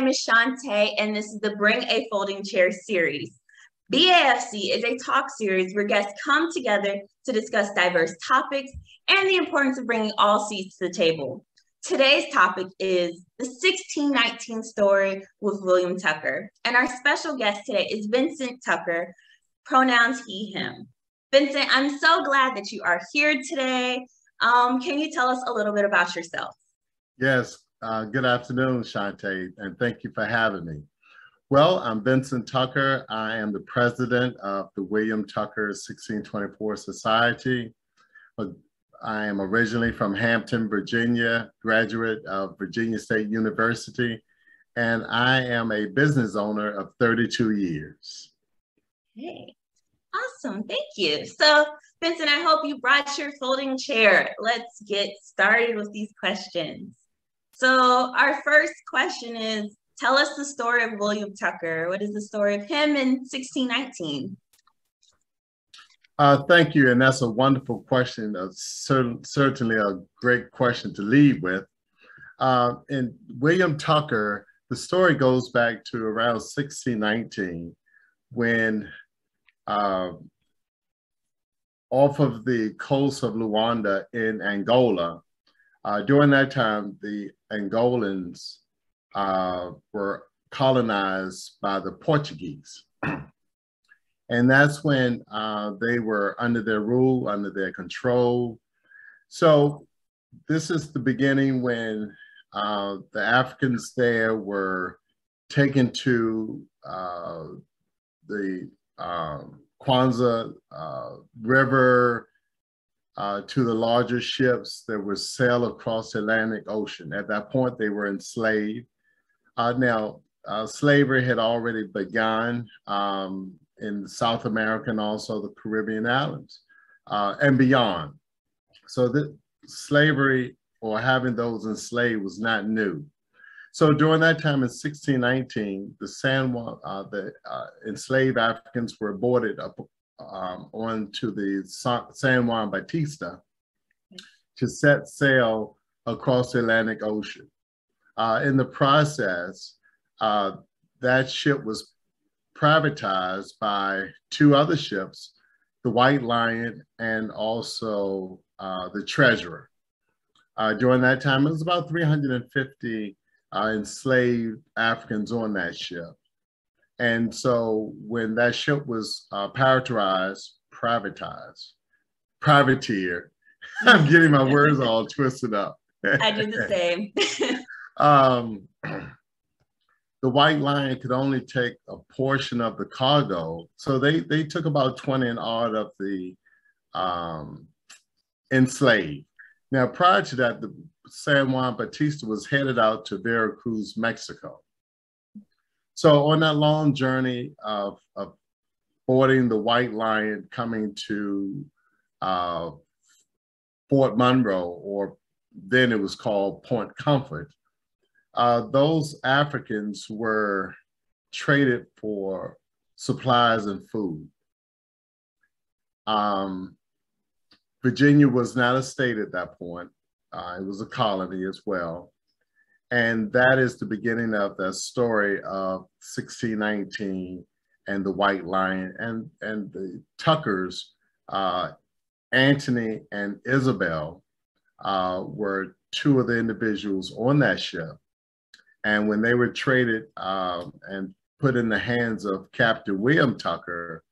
name is Shante, and this is the Bring a Folding Chair series. BAFC is a talk series where guests come together to discuss diverse topics and the importance of bringing all seats to the table. Today's topic is the 1619 story with William Tucker. And our special guest today is Vincent Tucker, pronouns he, him. Vincent, I'm so glad that you are here today. Can you tell us a little bit about yourself? Yes, good afternoon, Shante, and thank you for having me. Well, I'm Vincent Tucker. I am the president of the William Tucker 1624 Society. I am originally from Hampton, Virginia, graduate of Virginia State University, and I am a business owner of 32 years. Hey, awesome, thank you. So, Vincent, I hope you brought your folding chair. Let's get started with these questions. So, our first question is, tell us the story of William Tucker. What is the story of him in 1619? Thank you, and that's a wonderful question, certainly a great question to lead with. And William Tucker, the story goes back to around 1619 when off of the coast of Luanda in Angola, during that time, the Angolans were colonized by the Portuguese. And that's when they were under their rule, under their control. So this is the beginning when the Africans there were taken to the Kwanza River, to the larger ships that were sailed across the Atlantic Ocean. At that point, they were enslaved. Slavery had already begun in South America and also the Caribbean islands and beyond. So that slavery or having those enslaved was not new. So during that time in 1619, the San Juan, the enslaved Africans were boarded up onto the San Juan Bautista to set sail across the Atlantic Ocean. In the process, that ship was privatized by two other ships, the White Lion and also the Treasurer. During that time, it was about 350 enslaved Africans on that ship. And so when that ship was privateered, I'm getting my words all twisted up. I do the same. The White Lion could only take a portion of the cargo. So they took about 20 and odd of the enslaved. Now, prior to that, the San Juan Bautista was headed out to Veracruz, Mexico. So on that long journey of boarding the White Lion, coming to Fort Monroe, or then it was called Point Comfort, those Africans were traded for supplies and food. Virginia was not a state at that point. It was a colony as well. And that is the beginning of the story of 1619 and the White Lion and the Tuckers, Anthony and Isabel, were two of the individuals on that ship. And when they were traded and put in the hands of Captain William Tucker,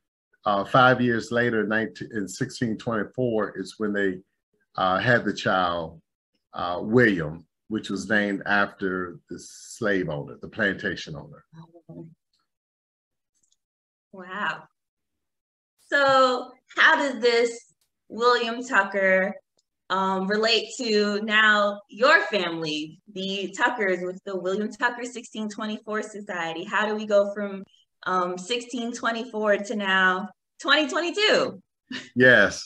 5 years later, in 1624, is when they had the child, William, which was named after the slave owner, the plantation owner. Wow. So how does this William Tucker relate to now your family, the Tuckers, with the William Tucker 1624 Society? How do we go from 1624 to now 2022? Yes.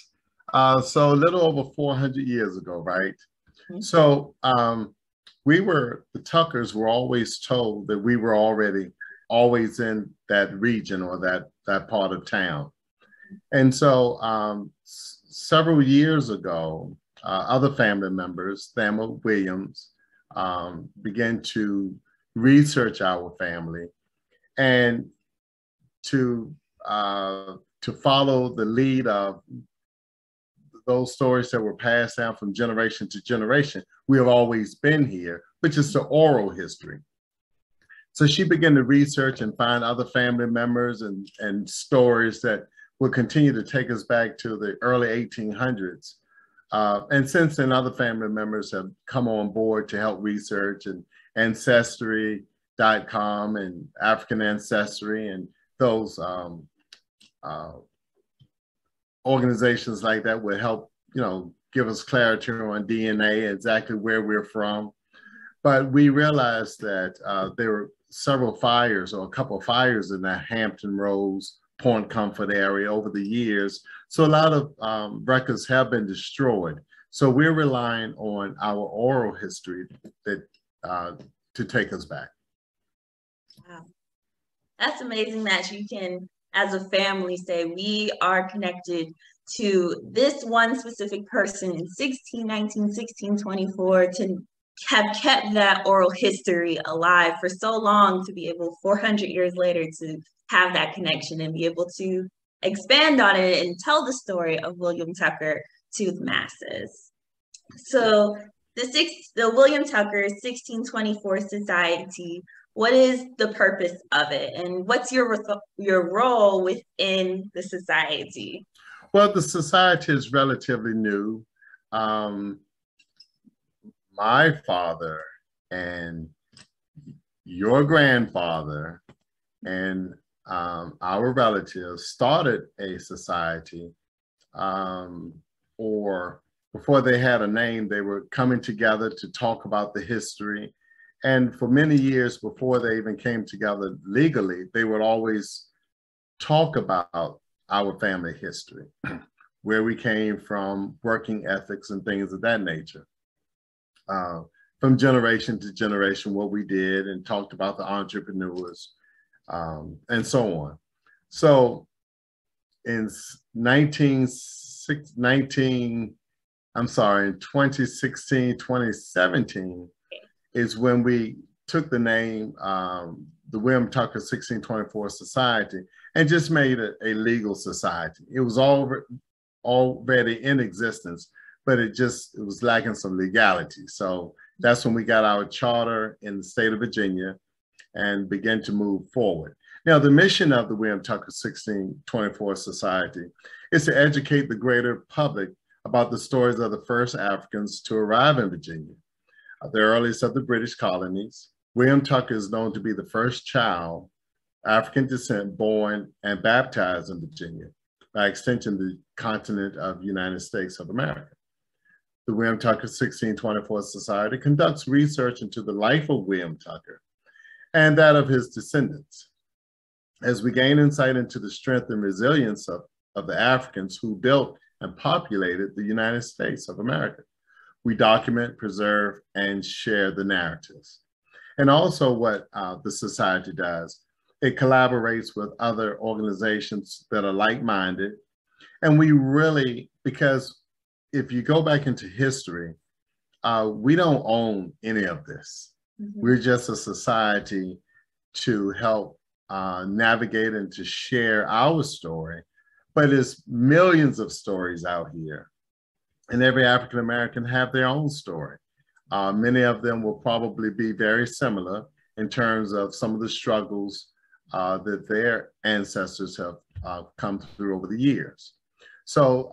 So a little over 400 years ago, right? Mm-hmm. So the Tuckers were always told that we were always in that region or that part of town. And so several years ago, other family members, Thamma Williams, began to research our family, and to follow the lead of those stories that were passed down from generation to generation. We have always been here, which is the oral history. So she began to research and find other family members and stories that will continue to take us back to the early 1800s. And since then, other family members have come on board to help research, and Ancestry.com and African Ancestry and those organizations like that would help, you know, give us clarity on DNA, exactly where we're from. But we realized that there were several fires, or a couple of fires, in the Hampton Roads, Point Comfort area over the years. So a lot of records have been destroyed. So we're relying on our oral history that to take us back. Wow. That's amazing that you can, as a family, say we are connected to this one specific person in 1619, 1624, to have kept that oral history alive for so long, to be able 400 years later to have that connection and be able to expand on it and tell the story of William Tucker to the masses. So the William Tucker 1624 Society, what is the purpose of it, and what's your role within the society? Well, the society is relatively new. My father and your grandfather and our relatives started a society, or before they had a name, they were coming together to talk about the history. And for many years before they even came together legally, they would always talk about our family history, where we came from, working ethics and things of that nature. From generation to generation, what we did, and talked about the entrepreneurs and so on. So in 2016, 2017 is when we took the name, the William Tucker 1624 Society, and just made it a legal society. It was already in existence, but it was lacking some legality. So that's when we got our charter in the state of Virginia and began to move forward. Now, the mission of the William Tucker 1624 Society is to educate the greater public about the stories of the first Africans to arrive in Virginia, the earliest of the British colonies. William Tucker is known to be the first child, African descent, born and baptized in Virginia, by extension, the continent of the United States of America. The William Tucker 1624 Society conducts research into the life of William Tucker and that of his descendants. As we gain insight into the strength and resilience of the Africans who built and populated the United States of America, we document, preserve, and share the narratives. And also what the society does, it collaborates with other organizations that are like-minded. And we really, because if you go back into history, we don't own any of this. Mm-hmm. We're just a society to help navigate and to share our story. But there's millions of stories out here, and every African American have their own story. Many of them will probably be very similar in terms of some of the struggles that their ancestors have come through over the years. So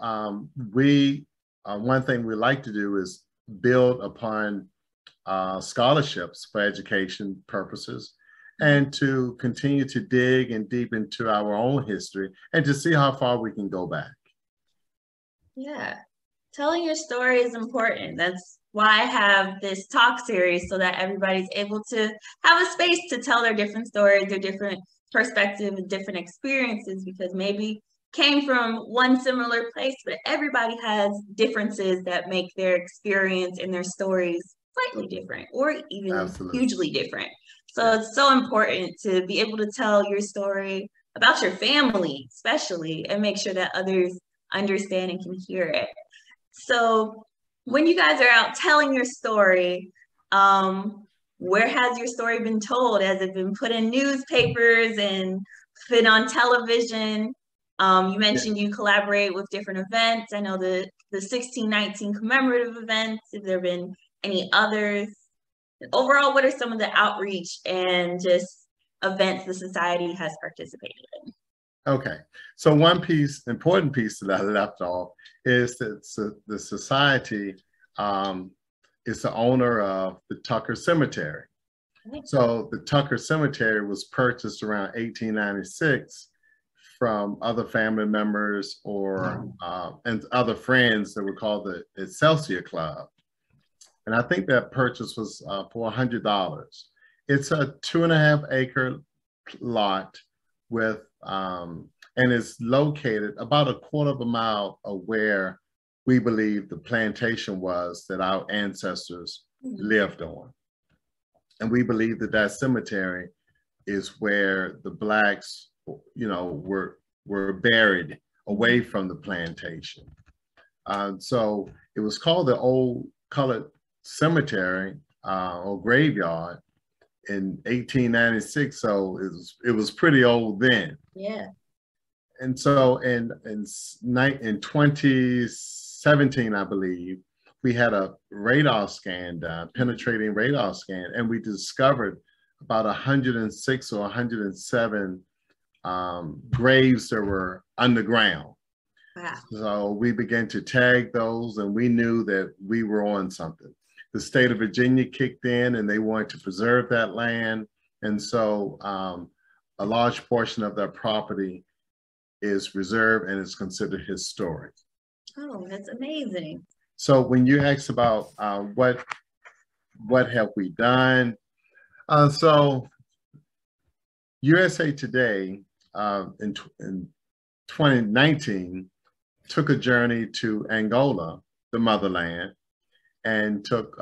one thing we like to do is build upon scholarships for education purposes, and to continue to dig and deep into our own history and to see how far we can go back. Yeah, telling your story is important. That's why I have this talk series, so that everybody's able to have a space to tell their different stories, their different perspectives, different experiences, because maybe came from one similar place, but everybody has differences that make their experience and their stories slightly different, or even Absolutely. Hugely different. So it's so important to be able to tell your story about your family, especially, and make sure that others understand and can hear it. So when you guys are out telling your story, where has your story been told? Has it been put in newspapers and put on television? You mentioned you collaborate with different events. I know the 1619 commemorative events. Have there been any others? And overall, what are some of the outreach and just events the society has participated in? Okay, so one piece, important piece that I left off is that the society is the owner of the Tucker Cemetery. So the Tucker Cemetery was purchased around 1896 from other family members or and other friends that were called the Excelsior Club. And I think that purchase was for $100. It's a 2.5 acre lot with, and it's located about 1/4 mile of where we believe the plantation was that our ancestors lived on. And we believe that that cemetery is where the Blacks, you know, were buried away from the plantation. So it was called the Old Colored Cemetery or graveyard in 1896, so it was pretty old then. Yeah. And so in 2017, I believe, we had a radar scan, penetrating radar scan, and we discovered about 106 or 107 graves that were underground. Wow. So we began to tag those, and we knew that we were on something. The state of Virginia kicked in and they wanted to preserve that land. And so a large portion of that property is reserved and is considered historic. Oh, that's amazing. So when you ask about what have we done? So USA Today in 2019 took a journey to Angola, the motherland, and took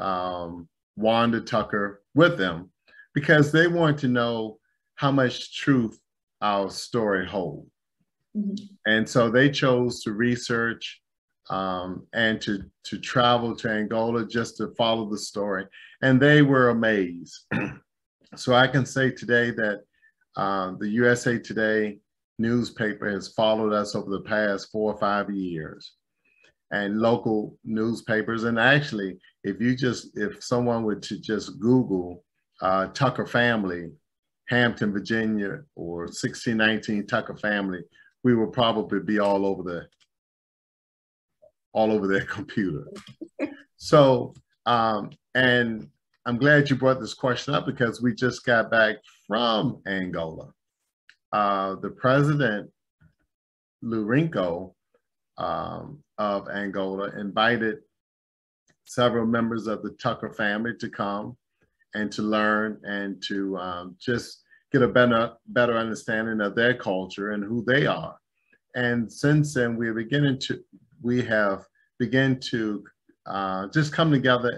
Wanda Tucker with them because they wanted to know how much truth our story holds. Mm-hmm. And so they chose to research and to travel to Angola just to follow the story. And they were amazed. So I can say today that the USA Today newspaper has followed us over the past 4 or 5 years. And local newspapers, and actually, if someone were to just Google Tucker family, Hampton, Virginia, or 1619 Tucker family, we will probably be all over their computer. So, and I'm glad you brought this question up because we just got back from Angola. The president, Lourenço, of Angola invited several members of the Tucker family to come and to learn and to just get a better understanding of their culture and who they are. And since then, we have begun to just come together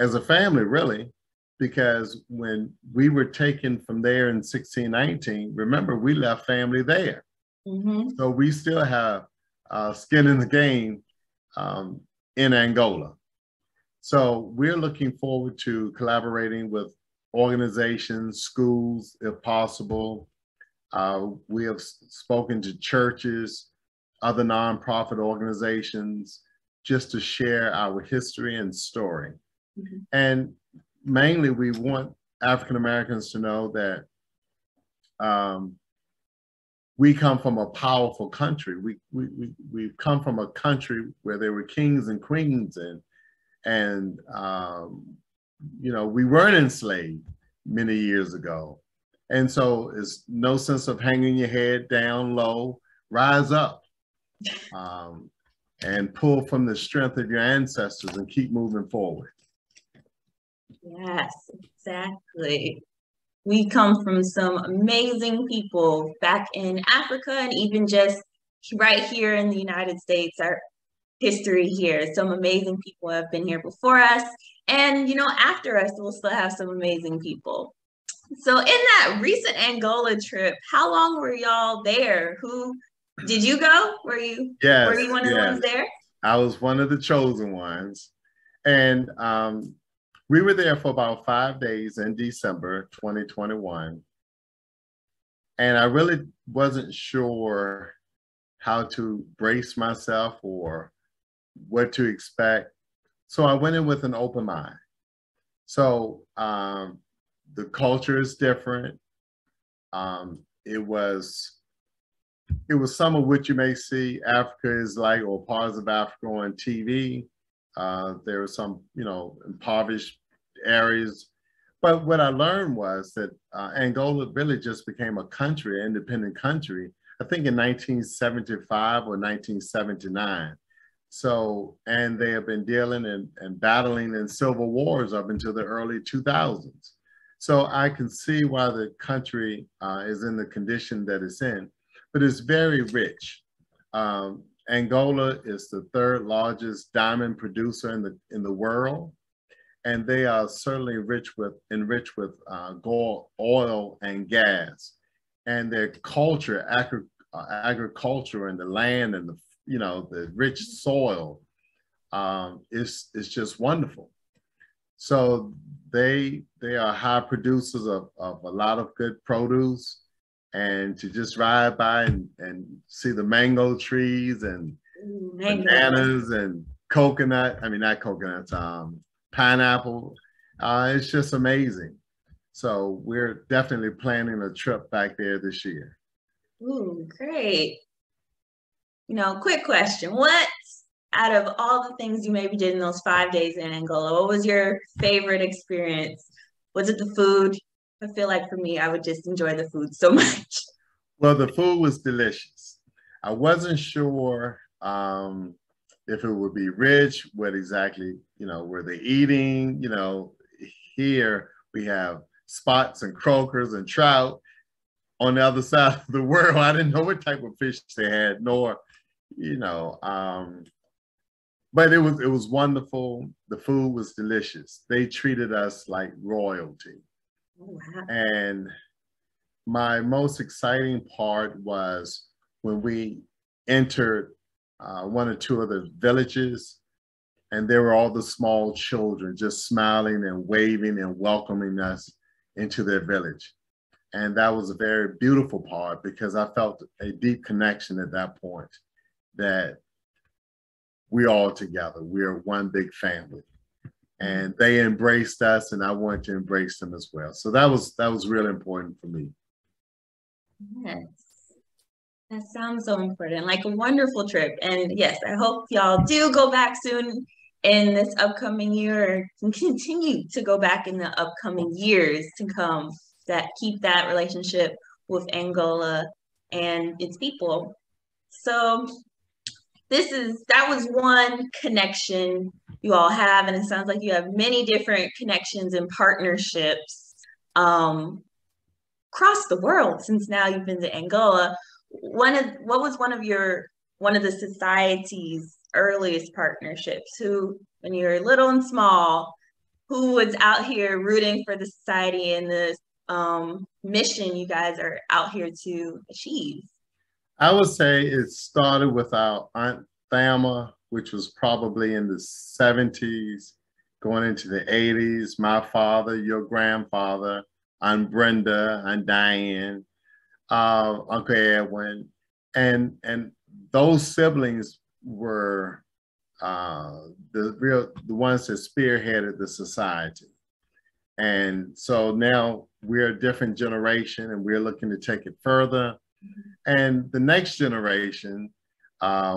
as a family, really, because when we were taken from there in 1619, remember we left family there. Mm-hmm. So we still have skin in the game in Angola. So we're looking forward to collaborating with organizations, schools, if possible. We have spoken to churches, other nonprofit organizations, just to share our history and story. Mm-hmm. And mainly we want African Americans to know that we come from a powerful country. We've come from a country where there were kings and queens, and you know, we weren't enslaved many years ago. And so it's no sense of hanging your head down low, rise up and pull from the strength of your ancestors and keep moving forward. Yes, exactly. We come from some amazing people back in Africa and even just right here in the United States, our history here. Some amazing people have been here before us. And, you know, after us, we'll still have some amazing people. So in that recent Angola trip, how long were y'all there? Did you go? Were you one of the ones there? I was one of the chosen ones. And We were there for about 5 days in December 2021, and I really wasn't sure how to brace myself or what to expect. So I went in with an open mind. So the culture is different. It was some of what you may see Africa is like, or parts of Africa on TV. There were some, you know, impoverished areas. But what I learned was that Angola really just became a country, an independent country, I think in 1975 or 1979. So, and they have been dealing and battling in civil wars up until the early 2000s. So I can see why the country is in the condition that it's in, but it's very rich. Angola is the third largest diamond producer in the world, and they are certainly enriched with gold, oil, and gas. And their culture, agriculture, and the land, and the, you know, the rich soil, is just wonderful. So they are high producers of a lot of good produce. And to just ride by and see the mango trees and bananas and coconut, I mean, not coconuts, pineapple. It's just amazing. So we're definitely planning a trip back there this year. Ooh, great. You know, quick question. What, out of all the things you maybe did in those 5 days in Angola, what was your favorite experience? Was it the food? I feel like for me, I would just enjoy the food so much. Well, the food was delicious. I wasn't sure if it would be rich, what exactly, you know, were they eating? You know, here we have spots and croakers and trout. On the other side of the world, I didn't know what type of fish they had, nor, you know, but it was wonderful. The food was delicious. They treated us like royalty. Oh, wow. And my most exciting part was when we entered one or two of the villages, and there were all the small children just smiling and waving and welcoming us into their village. And that was a very beautiful part, because I felt a deep connection at that point, that we're all together, we're one big family. And they embraced us, and I want to embrace them as well. So that was really important for me. Yes, that sounds so important, like a wonderful trip. And yes, I hope y'all do go back soon in this upcoming year, and continue to go back in the upcoming years to come, that keep that relationship with Angola and its people. So that was one connection you all have, and it sounds like you have many different connections and partnerships across the world. Since now you've been to Angola, what was one of the society's earliest partnerships? Who, when you were little and small, who was out here rooting for the society and the mission you guys are out here to achieve? I would say it started with our Aunt Thamma, which was probably in the 70s, going into the 80s. My father, your grandfather, Aunt Brenda, Aunt Diane, Uncle Edwin, and those siblings were the ones that spearheaded the society. And so now we're a different generation, and we're looking to take it further. And the next generation,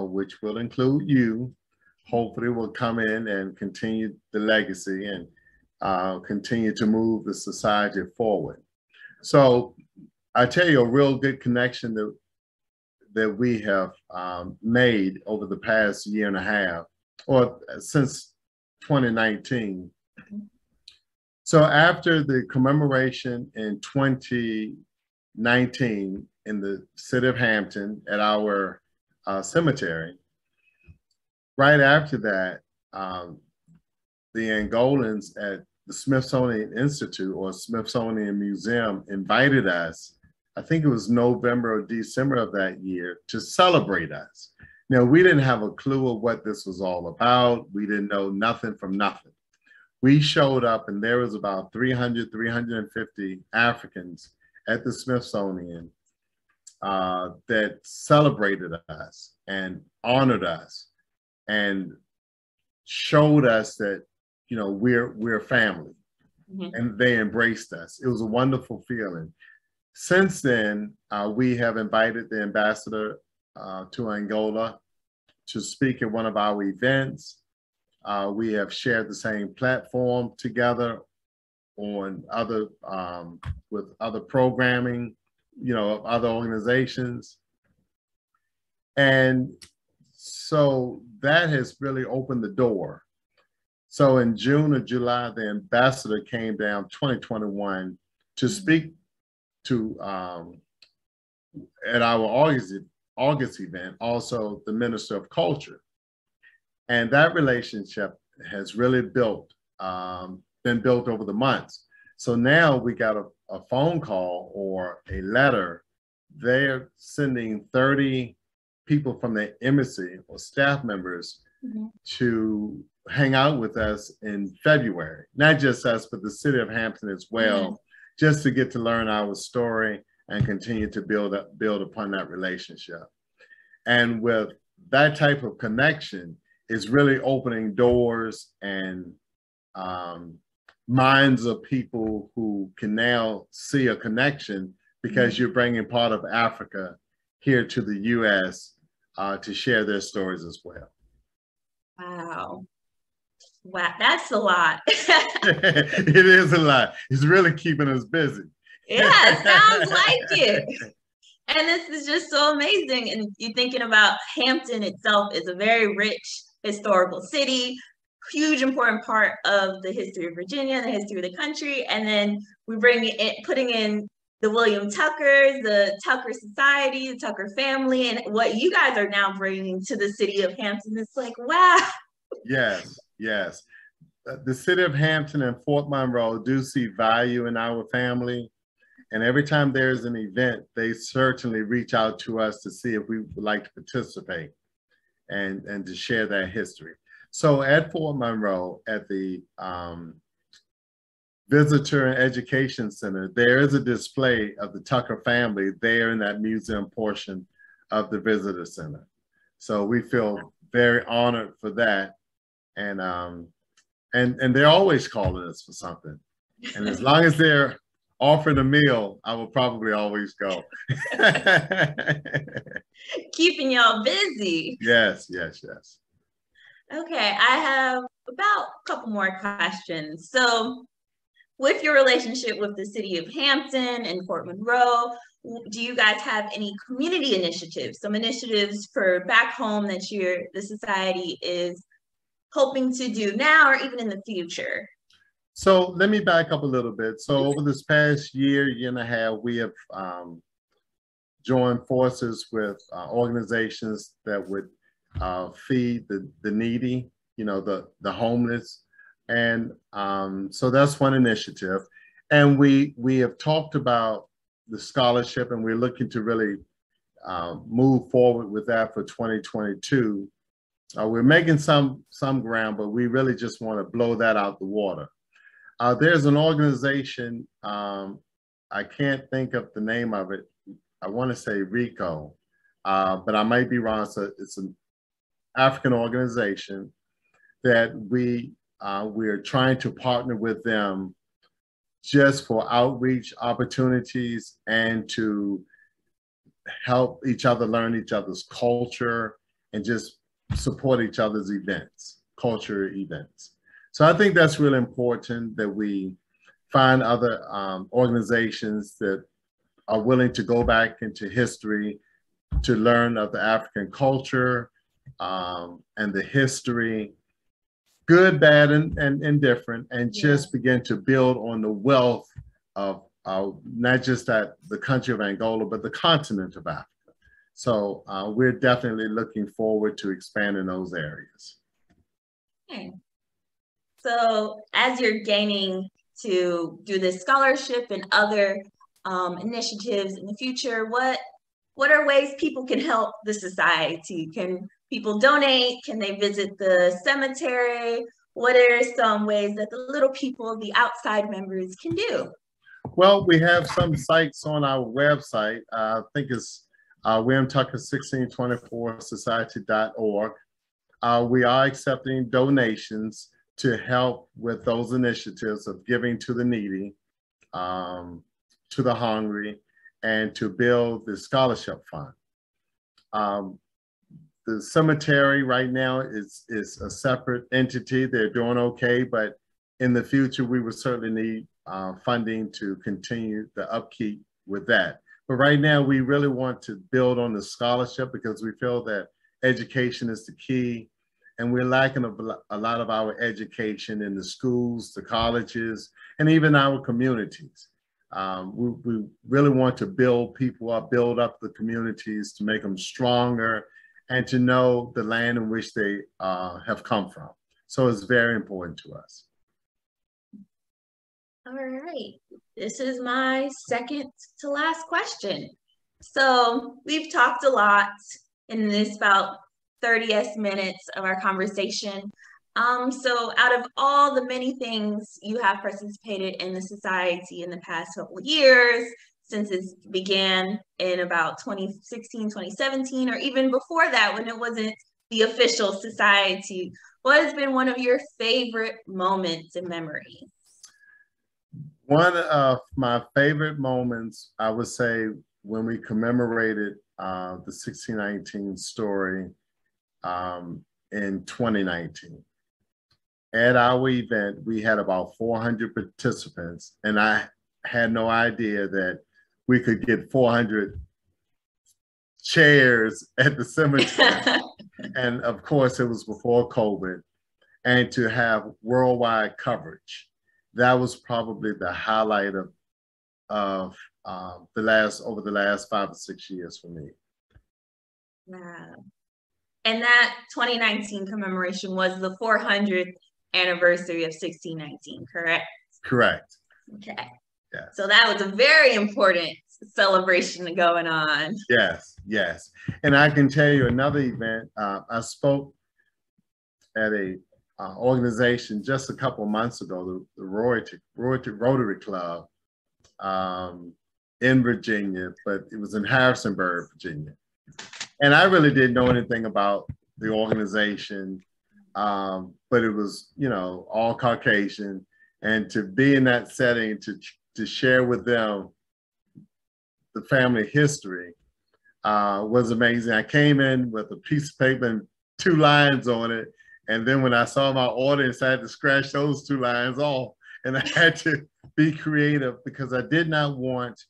which will include you, hopefully will come in and continue the legacy and continue to move the society forward. So I tell you, a real good connection that we have made over the past year and a half, or since 2019. So after the commemoration in 2019 in the city of Hampton at our cemetery, right after that, the Angolans at the Smithsonian Institute, or Smithsonian Museum, invited us, I think it was November or December of that year, to celebrate us. Now, we didn't have a clue of what this was all about. We didn't know nothing from nothing. we showed up and there was about 300, 350 Africans at the Smithsonian that celebrated us and honored us and showed us that, you know, we're family. Mm-hmm. And they embraced us. It was a wonderful feeling. Since then, we have invited the ambassador to Angola to speak at one of our events. We have shared the same platform together on other, with other programming, you know, other organizations. And so that has really opened the door. So in June or July, the ambassador came down 2021 to speak to, at our August event, also the Minister of Culture. And that relationship has really built, been built over the months. So now we got a phone call or a letter. They're sending 30 people from the embassy or staff members mm-hmm. to hang out with us in February. Not just us, but the city of Hampton as well, mm-hmm. just to get to learn our story and continue to build upon that relationship. And with that type of connection, it's really opening doors and minds of people who can now see a connection because mm-hmm. you're bringing part of Africa here to the U.S. To share their stories as well. Wow. Wow, that's a lot. It is a lot. It's really keeping us busy. Yeah, it sounds like it. And this is just so amazing. And you're thinking about Hampton itself is a very rich historical city, huge important part of the history of Virginia, the history of the country. And then we bring it, putting in the William Tuckers, the Tucker Society, the Tucker family, and what you guys are now bringing to the city of Hampton. It's like, wow. Yes. Yes, the city of Hampton and Fort Monroe do see value in our family. And every time there's an event, they certainly reach out to us to see if we would like to participate and to share that history. So at Fort Monroe, at the Visitor and Education Center, there is a display of the Tucker family there in that museum portion of the visitor center. So we feel very honored for that. And they're always calling us for something. And as long as they're offering a meal, I will probably always go. Keeping y'all busy. Yes, yes, yes. Okay, I have about a couple more questions. So with your relationship with the city of Hampton and Fort Monroe, do you guys have any community initiatives? Some initiatives for back home that the society is hoping to do now or even in the future? So let me back up a little bit. So over this past year and a half, we have joined forces with organizations that would feed the needy, you know, the homeless. And so that's one initiative. And we have talked about the scholarship and we're looking to really move forward with that for 2022. We're making some ground, but we really just want to blow that out the water. There's an organization, I can't think of the name of it. I want to say RICO, but I might be wrong. So it's an African organization that we're trying to partner with them just for outreach opportunities and to help each other learn each other's culture and just support each other's events, culture events. So I think that's really important that we find other organizations that are willing to go back into history to learn of the African culture and the history, good, bad, and indifferent, and just begin to build on the wealth of not just that the country of Angola, but the continent of Africa. So we're definitely looking forward to expanding those areas. Okay. So as you're gaining to do this scholarship and other initiatives in the future, what are ways people can help the society? Can people donate? Can they visit the cemetery? what are some ways that the little people, the outside members, can do? Well, we have some sites on our website. I think it's William Tucker 1624Society.org. We are accepting donations to help with those initiatives of giving to the needy, to the hungry, and to build the scholarship fund. The cemetery right now is a separate entity. They're doing okay, but in the future, we will certainly need funding to continue the upkeep with that. But right now, we really want to build on the scholarship because we feel that education is the key, and we're lacking a lot of our education in the schools, the colleges, and even our communities. We really want to build people up, build up the communities to make them stronger and to know the land in which they have come from. So it's very important to us. All right, this is my second to last question. So we've talked a lot in this about 30-ish minutes of our conversation. So out of all the many things you have participated in the society in the past couple years, since it began in about 2016, 2017, or even before that when it wasn't the official society, what has been one of your favorite moments and memories? One of my favorite moments, I would say, when we commemorated the 1619 story in 2019. At our event, we had about 400 participants, and I had no idea that we could get 400 chairs at the cemetery. And of course, it was before COVID, and to have worldwide coverage. That was probably the highlight of over the last 5 or 6 years for me. Wow. And that 2019 commemoration was the 400th anniversary of 1619, correct? Correct. Okay. Yeah. So that was a very important celebration going on. Yes, yes. And I can tell you another event. I spoke at a organization just a couple months ago, the Rotary Club in Virginia, but it was in Harrisonburg, Virginia. And I really didn't know anything about the organization, but it was, you know, all Caucasian. And to be in that setting, to share with them the family history was amazing. I came in with a piece of paper and 2 lines on it. And then when I saw my audience, I had to scratch those 2 lines off, and I had to be creative because I did not want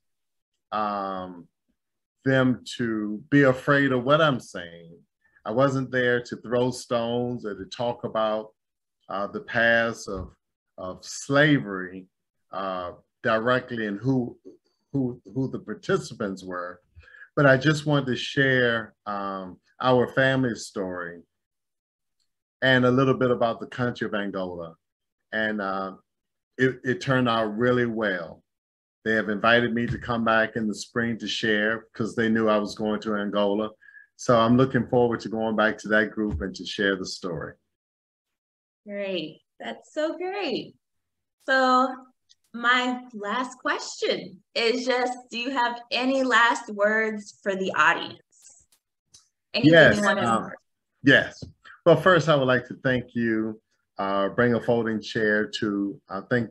them to be afraid of what I'm saying. I wasn't there to throw stones or to talk about the past of slavery directly and who the participants were, but I just wanted to share our family story and a little bit about the country of Angola. And it turned out really well. They have invited me to come back in the spring to share because they knew I was going to Angola. So I'm looking forward to going back to that group and to share the story. Great, that's so great. So my last question is just, do you have any last words for the audience? Anything you want to know? Yes. Well, first, I would like to thank you, Bring a Folding Chair, to thank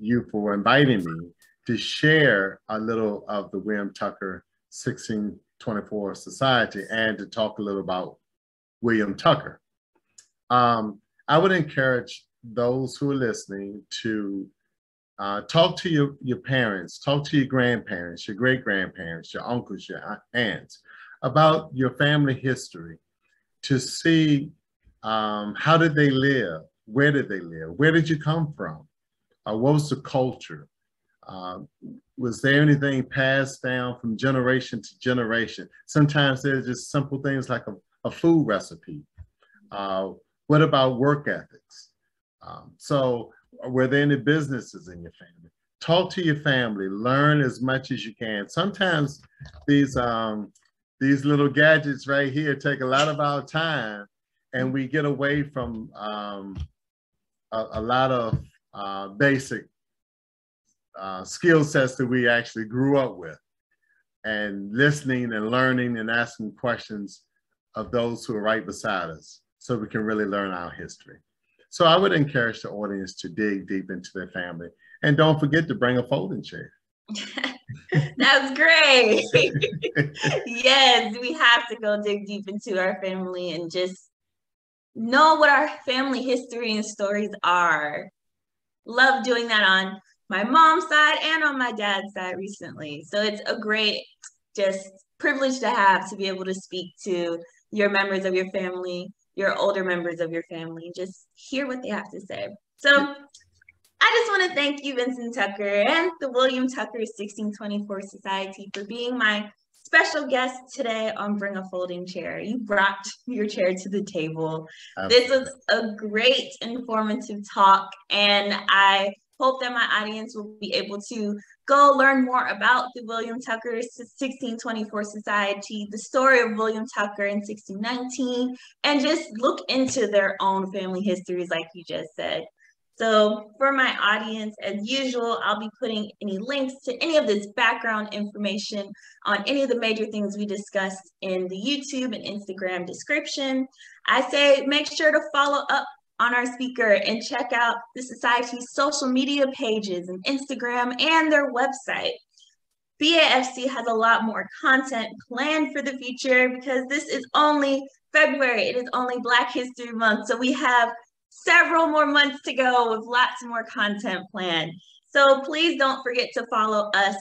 you for inviting me to share a little of the William Tucker 1624 Society and to talk a little about William Tucker. I would encourage those who are listening to talk to your parents, talk to your grandparents, your great-grandparents, your uncles, your aunts, about your family history, to see how did they live? Where did they live? Where did you come from? What was the culture? Was there anything passed down from generation to generation? Sometimes there's just simple things like a food recipe. What about work ethics? So were there any businesses in your family? Talk to your family, learn as much as you can. Sometimes these little gadgets right here take a lot of our time, and we get away from a lot of basic skill sets that we actually grew up with, and listening and learning and asking questions of those who are right beside us so we can really learn our history. So I would encourage the audience to dig deep into their family, and don't forget to bring a folding chair. That's great. Yes, we have to go dig deep into our family and just know what our family history and stories are. Love doing that on my mom's side and on my dad's side recently. So it's a great just privilege to have, to be able to speak to your members of your family, your older members of your family, and just hear what they have to say. So I just want to thank you, Vincent Tucker, and the William Tucker 1624 Society for being my special guest today on Bring a Folding Chair. You brought your chair to the table. This was a great informative talk, and I hope that my audience will be able to go learn more about the William Tucker 1624 Society, the story of William Tucker in 1619, and just look into their own family histories like you just said. So for my audience, as usual, I'll be putting any links to any of this background information on any of the major things we discussed in the YouTube and Instagram description. I say make sure to follow up on our speaker and check out the Society's social media pages and Instagram and their website. BAFC has a lot more content planned for the future because this is only February. It is only Black History Month, so we have several more months to go with lots more content planned. So please don't forget to follow us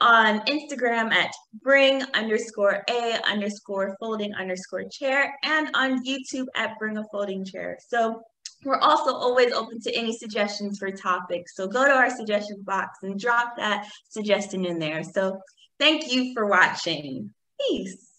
on Instagram at bring_a_folding_chair and on YouTube at Bring a Folding Chair. So we're also always open to any suggestions for topics. So go to our suggestion box and drop that suggestion in there. So thank you for watching. Peace.